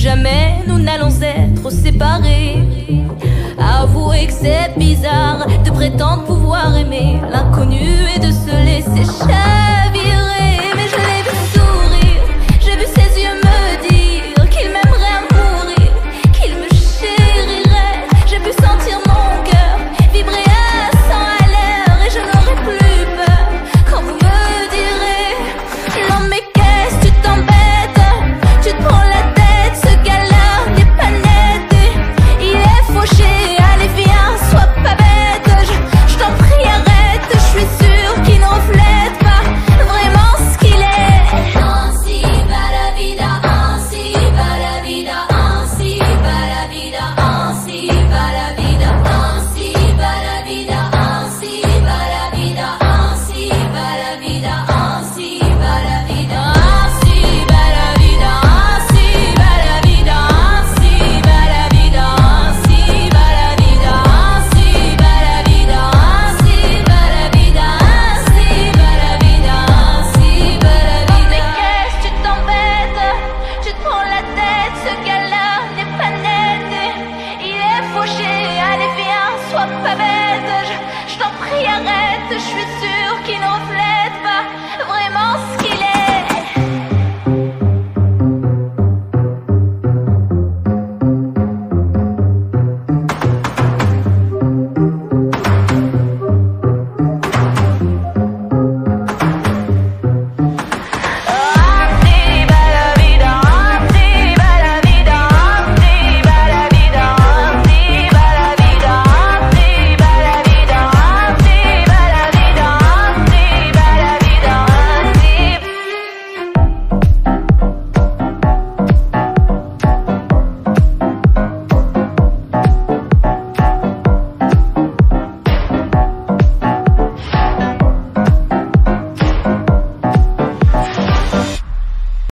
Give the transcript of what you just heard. jamais nous n'allons être séparés. Avouez que c'est bizarre de prétendre pouvoir aimer l'inconnu et de se laisser chèvrer.